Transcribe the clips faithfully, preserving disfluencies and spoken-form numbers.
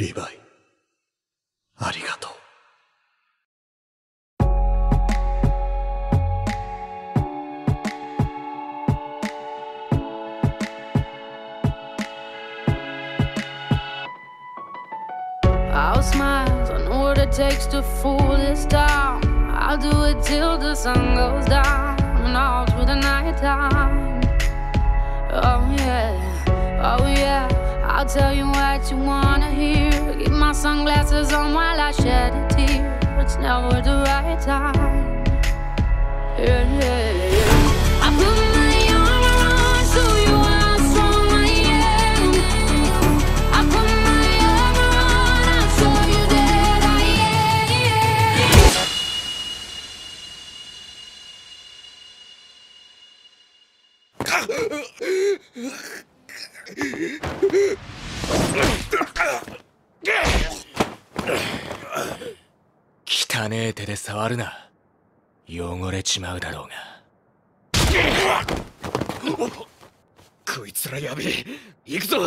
リヴァイ、ありがとう。I'll smile, I know what it takes to fool this town. I'll do it till the sun goes down and all through the night time. Oh yeah, oh yeah, I'll tell you what you wanna hear. Keep my sunglasses on while I shed a tear. It's never the right time. Yeah, yeah, yeah. I put my arm around so you are strong, yeah. I put my arm around, I saw you dead, I yeah, yeah.汚ねえ手で触るな。汚れちまうだろうが。こいつらやべえ。行くぞ。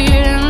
Feeling